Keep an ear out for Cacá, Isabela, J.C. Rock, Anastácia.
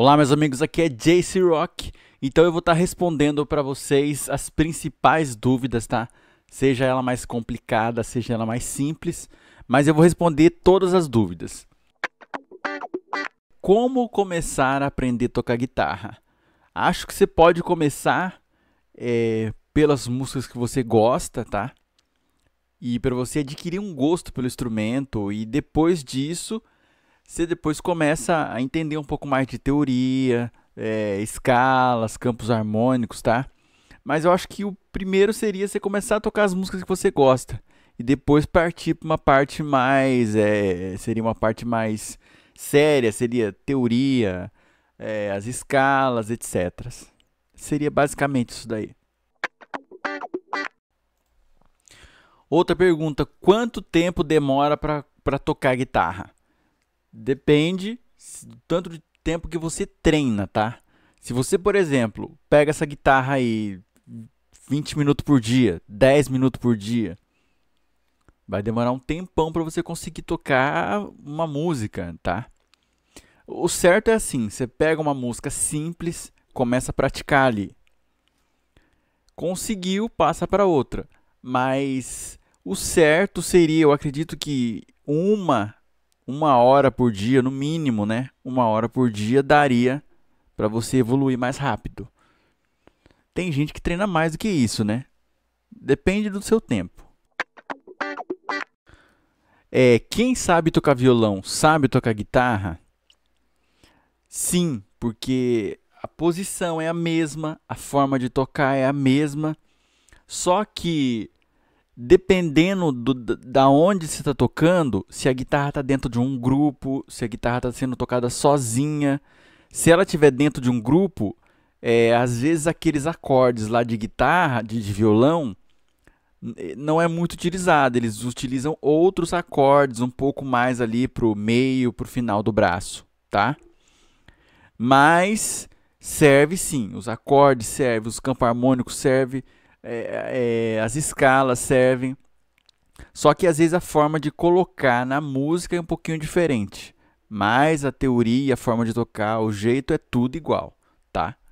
Olá meus amigos, aqui é J.C. Rock, então eu vou estar respondendo para vocês as principais dúvidas, tá? Seja ela mais complicada, seja ela mais simples, mas eu vou responder todas as dúvidas. Como começar a aprender a tocar guitarra? Acho que você pode começar pelas músicas que você gosta, tá? E para você adquirir um gosto pelo instrumento e depois disso... Você depois começa a entender um pouco mais de teoria, escalas, campos harmônicos, tá? Mas eu acho que o primeiro seria você começar a tocar as músicas que você gosta. E depois partir para uma parte mais... seria uma parte mais séria, seria teoria, as escalas, etc. Seria basicamente isso daí. Outra pergunta. Quanto tempo demora para tocar guitarra? Depende do tanto de tempo que você treina, tá? Se você, por exemplo, pega essa guitarra aí 20 minutos por dia, 10 minutos por dia, vai demorar um tempão para você conseguir tocar uma música, tá? O certo é assim, você pega uma música simples, começa a praticar ali. Conseguiu, passa para outra. Mas o certo seria, eu acredito que uma hora por dia, no mínimo, né? Uma hora por dia daria para você evoluir mais rápido. Tem gente que treina mais do que isso, né? Depende do seu tempo. Quem sabe tocar violão, sabe tocar guitarra? Sim, porque a posição é a mesma, a forma de tocar é a mesma. Só que... dependendo da onde você está tocando, se a guitarra está dentro de um grupo, se a guitarra está sendo tocada sozinha, se ela estiver dentro de um grupo, às vezes aqueles acordes lá de guitarra, de violão, não é muito utilizado. Eles utilizam outros acordes um pouco mais ali para o meio, para o final do braço, tá? Mas serve sim, os acordes servem, os campos harmônicos servem. As escalas servem, só que às vezes a forma de colocar na música é um pouquinho diferente, mas a teoria, a forma de tocar, o jeito é tudo igual, tá?